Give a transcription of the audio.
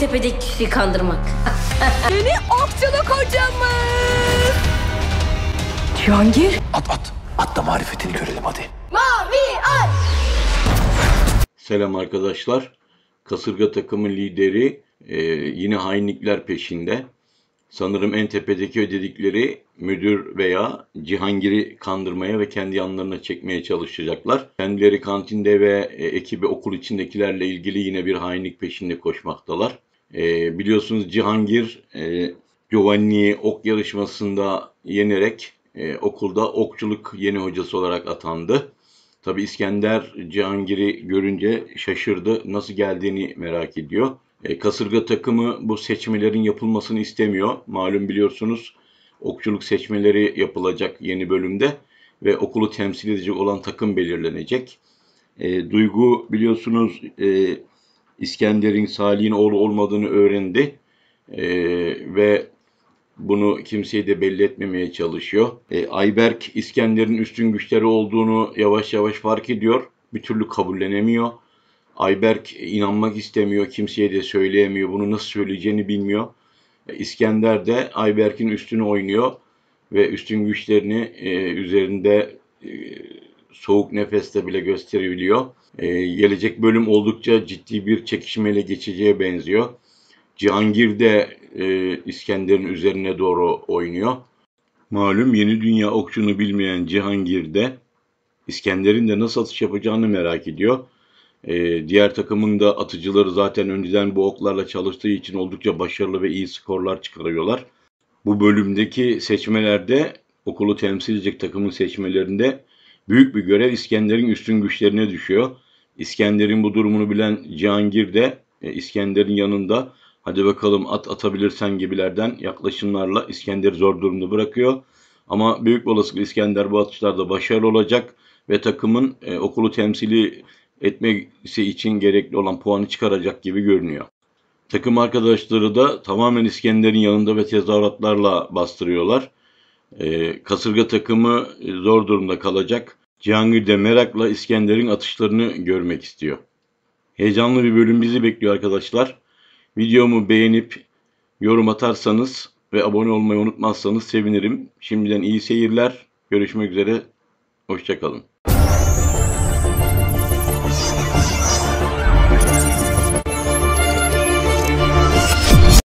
tepedeki kişiyi kandırmak. Yeni okçulu kocamız. Cihangir. At da marifetini görelim hadi. Mavi ay. Selam arkadaşlar. Kasırga takımı lideri yine hainlikler peşinde. Sanırım en tepedeki ödedikleri müdür veya Cihangir'i kandırmaya ve kendi yanlarına çekmeye çalışacaklar. Kendileri kantinde ve ekibi okul içindekilerle ilgili yine bir hainlik peşinde koşmaktalar. Biliyorsunuz Cihangir Giovanni'yi ok yarışmasında yenerek okulda okçuluk yeni hocası olarak atandı. Tabi İskender Cihangir'i görünce şaşırdı. Nasıl geldiğini merak ediyor. Kasırga takımı bu seçmelerin yapılmasını istemiyor. Malum biliyorsunuz okçuluk seçmeleri yapılacak yeni bölümde ve okulu temsil edecek olan takım belirlenecek. Duygu biliyorsunuz İskender'in Salih'in oğlu olmadığını öğrendi ve bunu kimseye de belli etmemeye çalışıyor. Ayberk İskender'in üstün güçleri olduğunu yavaş yavaş fark ediyor. Bir türlü kabullenemiyor. Ayberk inanmak istemiyor, kimseye de söyleyemiyor, bunu nasıl söyleyeceğini bilmiyor. İskender de Ayberk'in üstünü oynuyor ve üstün güçlerini üzerinde soğuk nefeste bile gösterebiliyor. Gelecek bölüm oldukça ciddi bir çekişmeyle geçeceğe benziyor. Cihangir de İskender'in üzerine doğru oynuyor. Malum yeni dünya okçunu bilmeyen Cihangir de İskender'in de nasıl atış yapacağını merak ediyor. Diğer takımın da atıcıları zaten önceden bu oklarla çalıştığı için oldukça başarılı ve iyi skorlar çıkarıyorlar. Bu bölümdeki seçmelerde okulu temsil edecek takımın seçmelerinde büyük bir görev İskender'in üstün güçlerine düşüyor. İskender'in bu durumunu bilen Cangir de İskender'in yanında hadi bakalım at atabilirsen gibilerden yaklaşımlarla İskender'i zor durumda bırakıyor. Ama büyük bir olasılıkla İskender bu atışlarda başarılı olacak ve takımın okulu temsili etmesi için gerekli olan puanı çıkaracak gibi görünüyor. Takım arkadaşları da tamamen İskender'in yanında ve tezahüratlarla bastırıyorlar. Kasırga takımı zor durumda kalacak. Cihangir de merakla İskender'in atışlarını görmek istiyor. Heyecanlı bir bölüm bizi bekliyor arkadaşlar. Videomu beğenip yorum atarsanız ve abone olmayı unutmazsanız sevinirim. Şimdiden iyi seyirler. Görüşmek üzere. Hoşça kalın.